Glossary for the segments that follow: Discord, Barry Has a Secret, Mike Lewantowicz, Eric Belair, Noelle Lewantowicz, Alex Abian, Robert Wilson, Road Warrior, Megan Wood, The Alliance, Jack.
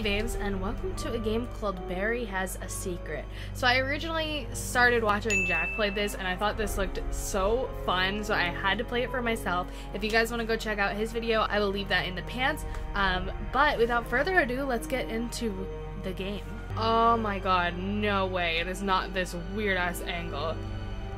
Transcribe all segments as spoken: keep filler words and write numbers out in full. Hey babes, and welcome to a game called Barry Has a Secret. So I originally started watching Jack play this and I thought this looked so fun, so I had to play it for myself. If you guys want to go check out his video, I will leave that in the pants. Um, but without further ado, let's get into the game. Oh my god, no way. It is not this weird ass angle.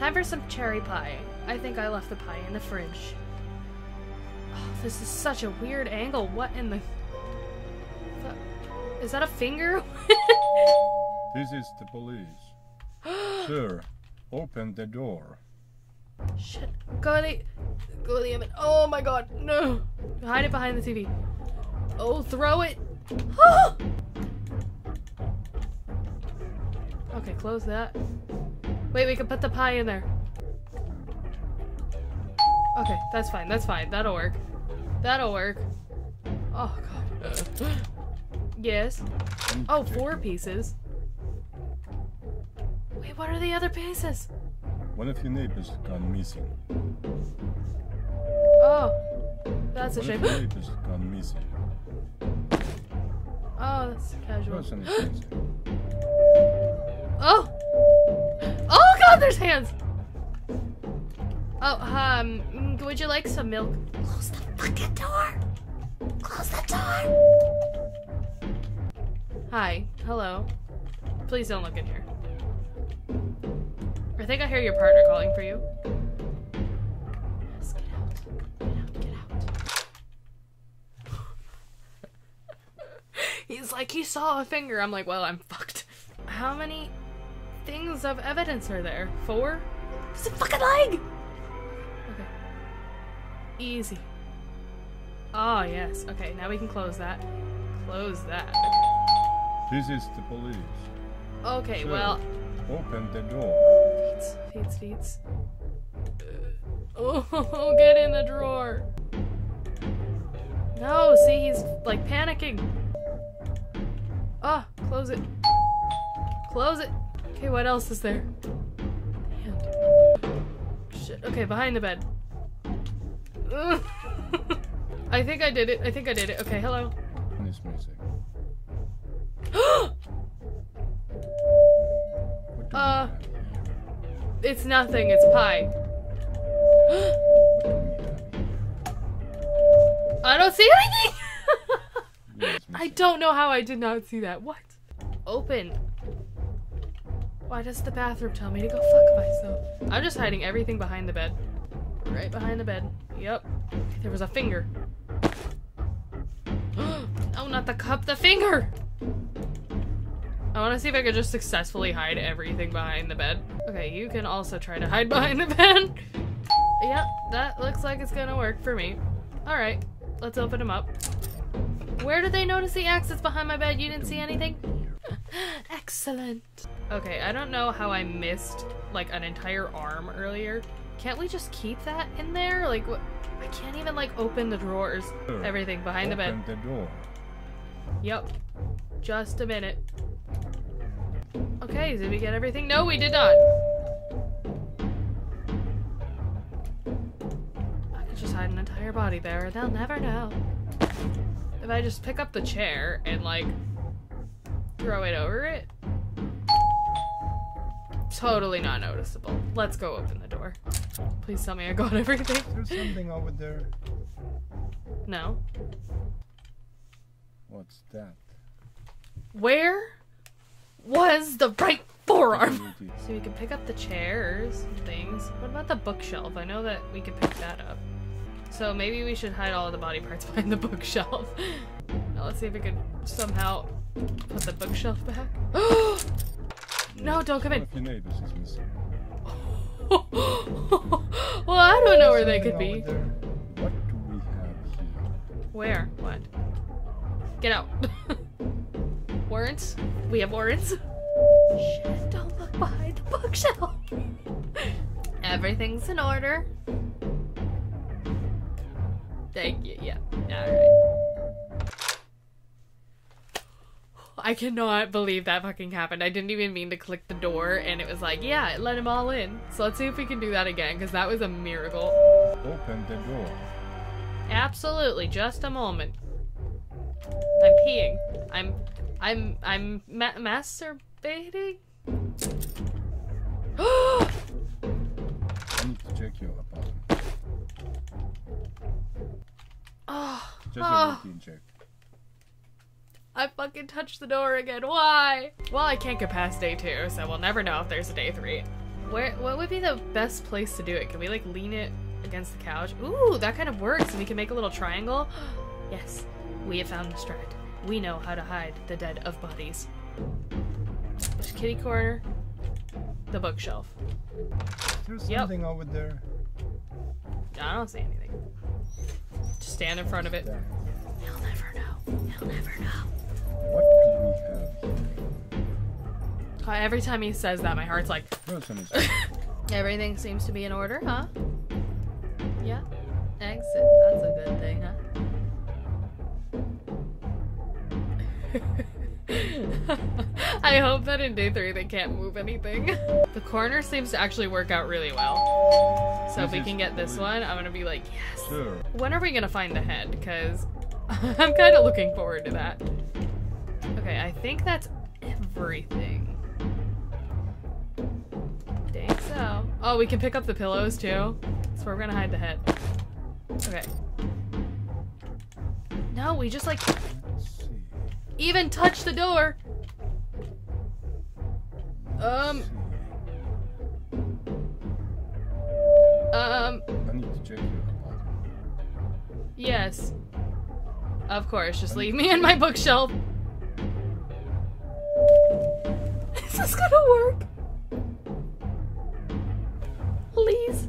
Time for some cherry pie. I think I left the pie in the fridge. Oh, this is such a weird angle. What in the... Is that a finger? This is the police. Sir, open the door. Shit. Go to the, go to the oven. Oh my god, no. Hide it behind the T V. Oh, throw it. Okay, close that. Wait, we can put the pie in there. Okay, that's fine, that's fine. That'll work. That'll work. Oh god. Yes. Oh, four pieces. Wait, what are the other pieces? One of your neighbors gone missing. Oh, that's One a shame. One of your neighbors gone missing. Oh, that's casual. Oh! Oh god, there's hands! Oh, um, would you like some milk? Close the fucking door! Close the door! Hi. Hello. Please don't look in here. I think I hear your partner calling for you. Yes, get out. Get out, get out. He's like, he saw a finger. I'm like, well, I'm fucked. How many things of evidence are there? Four? It's a fucking leg! Okay. Easy. Oh, yes. Okay, now we can close that. Close that. This is the police. Okay, so, well... Open the door. Feets, feets, feets. Uh, oh, get in the drawer. No, see, he's, like, panicking. Ah, oh, close it. Close it. Okay, what else is there? Damn. Shit, okay, behind the bed. Uh, I think I did it, I think I did it. Okay, hello. Nice music. Uh, it's nothing, it's pie. I don't see anything! I don't know how I did not see that. What? Open. Why does the bathroom tell me to go fuck myself? I'm just hiding everything behind the bed. Right behind the bed. Yep. There was a finger. Oh, not the cup, the finger! I want to see if I could just successfully hide everything behind the bed. Okay, you can also try to hide behind the bed. Yeah, that looks like it's gonna work for me. Alright, let's open them up. Where did they notice the X that's behind my bed? You didn't see anything? Excellent. Okay, I don't know how I missed, like, an entire arm earlier. Can't we just keep that in there? Like, what? I can't even, like, open the drawers. Everything behind the bed. Open the door. Yep. Just a minute. Okay, did we get everything? No, we did not! I could just hide an entire body there. They'll never know. If I just pick up the chair and, like, throw it over it? Totally not noticeable. Let's go open the door. Please tell me I got everything. There's something over there. No. What's that? Where? Was the right forearm. So we can pick up the chairs and things. What about the bookshelf? I know that we could pick that up. So maybe we should hide all of the body parts behind the bookshelf. Now let's see if we could somehow put the bookshelf back. No, don't come in. Well, I don't know where they could be. What do we have here? Where? What? Get out. Warrants? We have warrants. Shit, don't look behind the bookshelf. Everything's in order. Thank you, yeah. Alright. I cannot believe that fucking happened. I didn't even mean to click the door and it was like, yeah, it let him all in. So let's see if we can do that again, because that was a miracle. Open the door. Absolutely, just a moment. I'm peeing. I'm, I'm, I'm ma masturbating? I need to check your apartment. Oh, just oh. a routine check. I fucking touched the door again. Why? Well, I can't get past day two, so we'll never know if there's a day three. Where? What would be the best place to do it? Can we like lean it against the couch? Ooh, that kind of works, and we can make a little triangle. Yes, we have found the strand. We know how to hide the dead of bodies. There's kitty corner. The bookshelf. There's yep. something over there. I don't see anything. Just stand in front of it. He'll never know. He'll never know. What do we have here? Oh, every time he says that, my heart's like... Everything seems to be in order, huh? Yeah. Exit. That's a good thing, huh? I hope that in day three they can't move anything. The corner seems to actually work out really well. So this if we can get this one, I'm gonna be like, yes. Sure. When are we gonna find the head? Because I'm kind of looking forward to that. Okay, I think that's everything. Dang so. Oh, we can pick up the pillows too. That's where we're gonna hide the head. Okay. No, we just like even touched the door. Um. Um. I need to check you. Yes. Of course. Just leave me in my bookshelf. Is this gonna work? Please.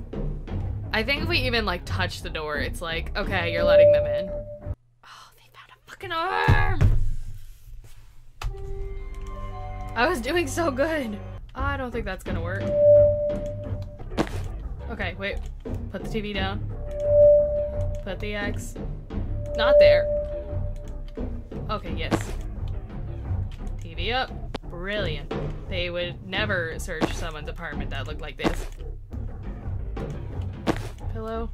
I think if we even like touch the door, it's like, okay, you're letting them in. Oh, they found a fucking arm! I was doing so good. I don't think that's gonna work. Okay, wait. Put the T V down. Put the X. Not there. Okay, yes. T V up. Brilliant. They would never search someone's apartment that looked like this. Pillow.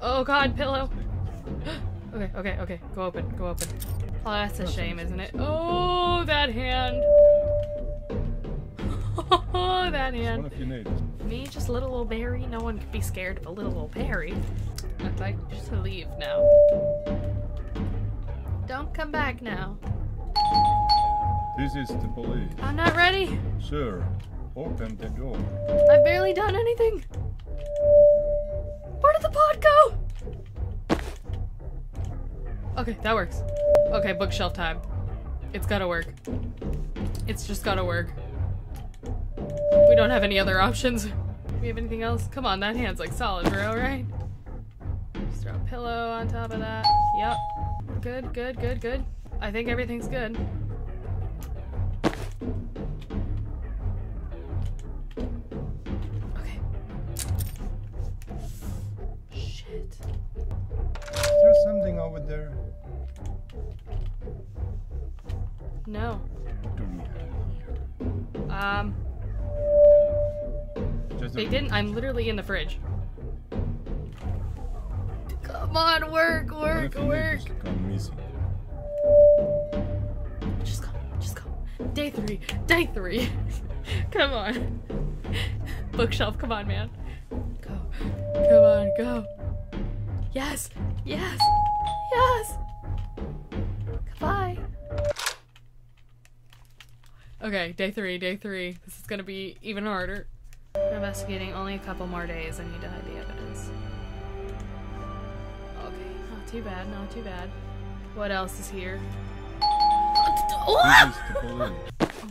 Oh god, pillow. Okay, okay, okay. Go open, go open. Oh, that's a shame, isn't it? Oh, that hand. Oh, that hand. Me, just little old Barry. No one could be scared of a little old Barry. I'd like just to leave now. Don't come back now. This is the police. I'm not ready. Sir, open the door. I've barely done anything. Where did the pod go? Okay, that works. Okay, bookshelf time. It's gotta work. It's just gotta work. We don't have any other options. Do we have anything else? Come on, that hand's like solid, bro, right? Just throw a pillow on top of that. Yep. Good, good, good, good. I think everything's good. Over there? No. Um. Just they didn't. I'm literally in the fridge. Come on, work, work, work. Just come, just come, just come. Day three, day three. Come on. Bookshelf, come on, man. Go. Come on, go. Yes, yes. Yes! Goodbye! Okay, day three, day three. This is gonna be even harder. We're investigating only a couple more days. I need to hide the evidence. Okay, not too bad, not too bad. What else is here? Oh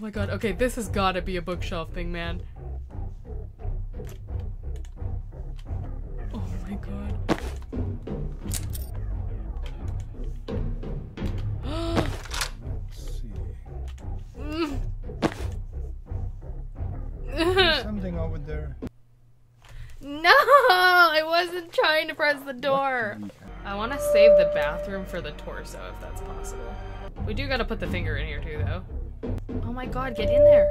my god, okay, this has gotta be a bookshelf thing, man. Oh my god. There. No, I wasn't trying to press the door. I want to save the bathroom for the torso if that's possible. We do gotta put the finger in here too though. Oh my god, get in there.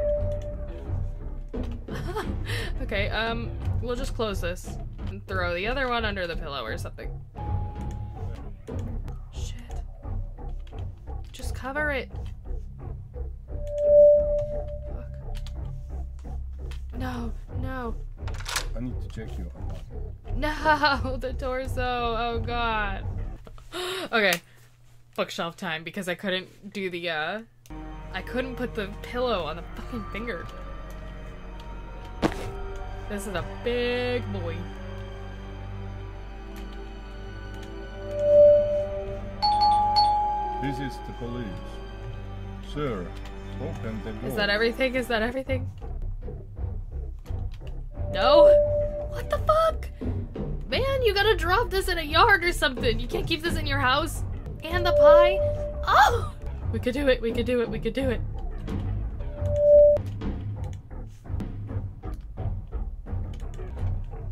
Okay, um, we'll just close this and throw the other one under the pillow or something. Shit. Just cover it. Fuck. No, no. I need to check you. No, the torso. Oh god. Okay. Bookshelf time, because I couldn't do the, uh... I couldn't put the pillow on the fucking finger. This is a big boy. This is the police. Sir, open the door. Is that everything? Is that everything? No? What the fuck? Man, you gotta drop this in a yard or something. You can't keep this in your house. And the pie. Oh! We could do it, we could do it, we could do it.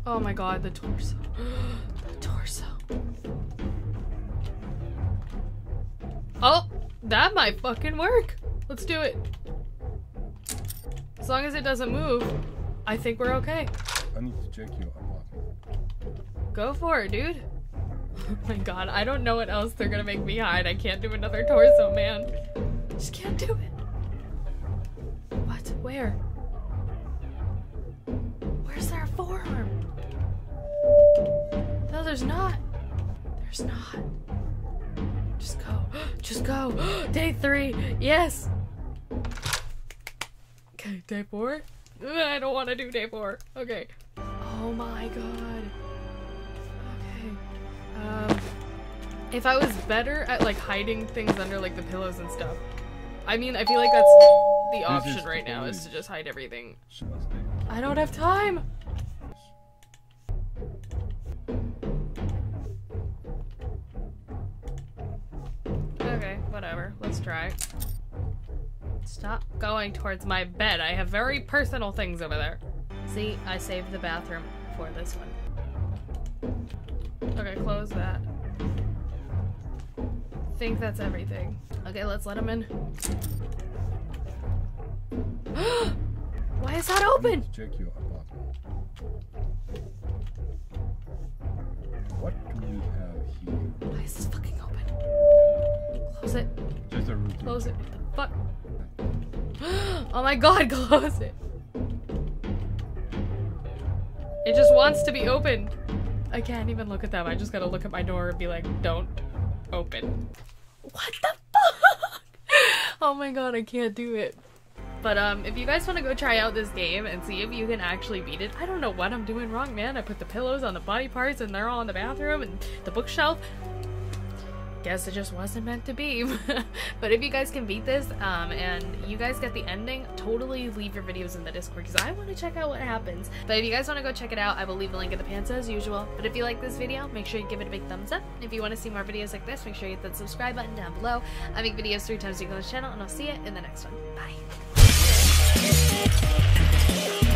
Oh my god, the torso. The torso. Oh, that might fucking work. Let's do it. As long as it doesn't move, I think we're okay. I need to check you. Go for it, dude. Oh my god, I don't know what else they're gonna make me hide. I can't do another torso, man. Just can't do it. What? Where? Where's their forearm? No, there's not. There's not. Just go. Just go. Day three. Yes. Okay, day four. I don't want to do day four. Okay. Oh my god. Um, if I was better at like hiding things under like the pillows and stuff, I mean, I feel like that's the option right now, is to just hide everything. I don't have time. Okay, whatever. Let's try. Stop going towards my bed. I have very personal things over there. See, I saved the bathroom for this one. Okay, close that. I think that's everything. Okay, let's let him in. Why is that open? Check your apartment. What do you have here? Why is this fucking open? Close it. Just a routine. Close it. What the fuck? Oh my god, close it. It just wants to be open. I can't even look at them. I just gotta look at my door and be like, don't open. What the fuck? Oh my god, I can't do it. But um, if you guys want to go try out this game and see if you can actually beat it, I don't know what I'm doing wrong, man. I put the pillows on the body parts and they're all in the bathroom and the bookshelf. Guess it just wasn't meant to be. But if you guys can beat this um and you guys get the ending, totally leave your videos in the Discord, because I want to check out what happens. But if you guys want to go check it out, I will leave the link in the pants as usual. But if you like this video, make sure you give it a big thumbs up. If you want to see more videos like this, make sure you hit that subscribe button down below. I make videos three times a week on this channel, and I'll see you in the next one. Bye.